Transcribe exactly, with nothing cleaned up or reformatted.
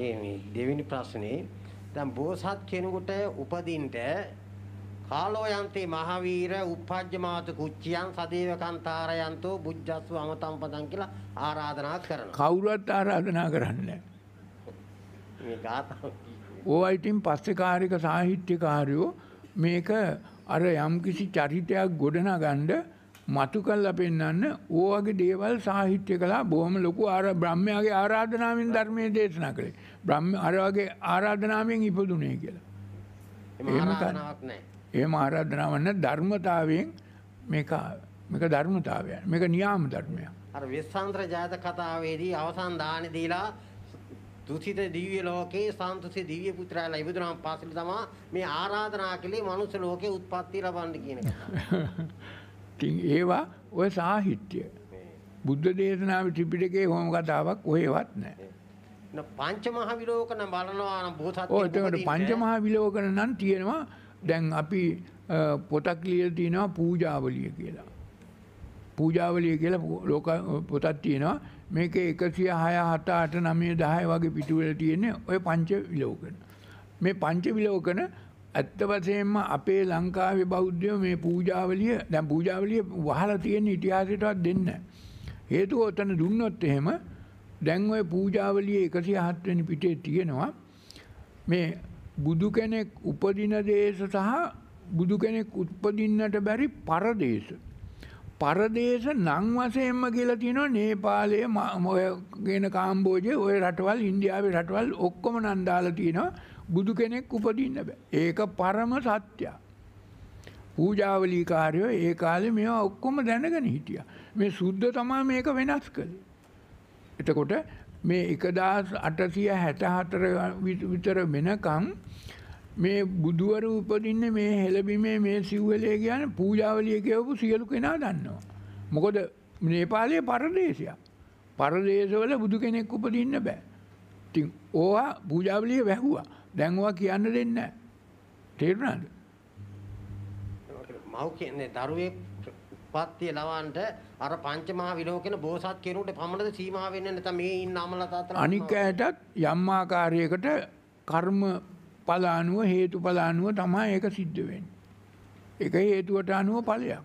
දෙවෙනි ප්‍රශ්නේ දැන් බෝසත් කෙනෙකුට උපදින්න කාලෝයන්තේ මහාවීර උපජ්ජමාතු කුච්චියන් සදේවකාන්තාරයන්තෝ බුද්ධස්ව අමතම් පදං කියලා ආරාධනා කරනවා. කවුරුත් ආරාධනා කරන්නේ නැහැ. මේ ගාථා ඕයිටින් පස්සේ කාර්යක සාහිත්‍යකාරයෝ මේක අර යම් කිසි චරිතයක් ගොඩනගන්න මතු කරලා පෙන්නන්න ඕවගේ දේවල් සාහිත්‍ය කළා. බොහොම ලොකු ආර බ්‍රහ්මයාගේ ආරාධනාවෙන් ධර්මයේ දේශනා කළේ. බ්‍රහ්ම අර වගේ ආරාධනාවෙන් ඉපදුනේ කියලා. එහෙම ආරාධනාවක් නැහැ. එහෙම ආරාධනාවක් නැහැ. ධර්මතාවයෙන් මේක මේක ධර්මතාවය. මේක නියාම ධර්මයක්. අර වෙස්සාන්තර ජාතක කතාවේදී අවසන් දානි දීලා දුසිත දිව්‍ය ලෝකේ සාන්තුසේ දිව්‍ය පුත්‍රයලා ඉබුදුනම පාසල තමා මේ ආරාධනා කළේ මනුෂ්‍ය ලෝකේ උත්පත්ති ලබන්න කියන එක. ඉතින් ඒවා ඔය සාහිත්‍ය බුද්ධ දේශනාවේ ත්‍රිපිටකයේ හෝම කතාවක් ඔයවත් නැහැ. න පංච මහ විලෝකන බලනවා නම් බොහෝ සත්‍ය. ඔය එතකොට පංච මහ විලෝකන නම් තියෙනවා. දැන් අපි පොතක් ලියලා තිනවා පූජාවලිය කියලා. පූජාවලිය කියලා ලෝක පොතක් තියෙනවා. මේකේ එකසිය හය, හත, අට, නවය, දහය වගේ පිටුවල තියෙන ඔය පංච විලෝකන. මේ පංච විලෝකන ඇත්ත වශයෙන්ම අපේ ලංකාවේ බෞද්ධයෝ මේ පූජාවලිය දැන් පූජාවලිය වහලා තියෙන ඉතිහාසයටවත් දෙන්නේ නැහැ. හේතුව ඔතන දුන්නොත් එහෙම දැන් ওই පූජාවලිය එකසිය හත වෙනි පිටේ තියෙනවා මේ බුදු කෙනෙක් උපදින දේශ සහ බුදු කෙනෙක් උපදින්නට බැරි පරදේශ. පරදේශ නම් වශයෙන්ම කියලා තියෙනවා නේපාලය ඔය කියන කාම්බෝජේ ඔය රටවල් ඉන්දියාවේ රටවල් ඔක්කොම නම් දාලා තියෙනවා බුදු කෙනෙක් උපදින්න බෑ. ඒක පරම සත්‍යය. පූජාවලී කාර්යෝ ඒ කාලේ මේවා ඔක්කොම දැනගෙන හිටියා. මේ සුද්ධ තමයි මේක වෙනස් කළේ. එතකොට මේ එක දහස් අටසිය හැට හතර විතර වෙනකම් මේ බුදුවරු උපදින්නේ මේ හෙළබිමේ මේ සිව්වැලේ කියන්නේ පූජාවලිය කියවපු සියලු කෙනා දන්නවා. මොකද නේපාලයේ පරදේශයක්. පරදේශවල බුදු කෙනෙක් උපදින්න බෑ. ඉතින් ඕවා පූජාවලිය වැහුවා. දැන් ඕවා කියන්න දෙන්නේ නැහැ. තේරුණාද? මව් කියන්නේ දරුවේ උපත්ති ලවන්ට අර පංච මහ විලෝකන බෝසත් කෙනෙකුට පමණද සීමා වෙන්නේ නැත්නම් මේ ඉන්න අමලා තාත්තලා අනික් ඇයටත් යම් ආකාරයකට කර්ම පලානුව හේතු පලානුව තමයි ඒක සිද්ධ වෙන්නේ. ඒක හේතුවට අනුව ඵලයක්.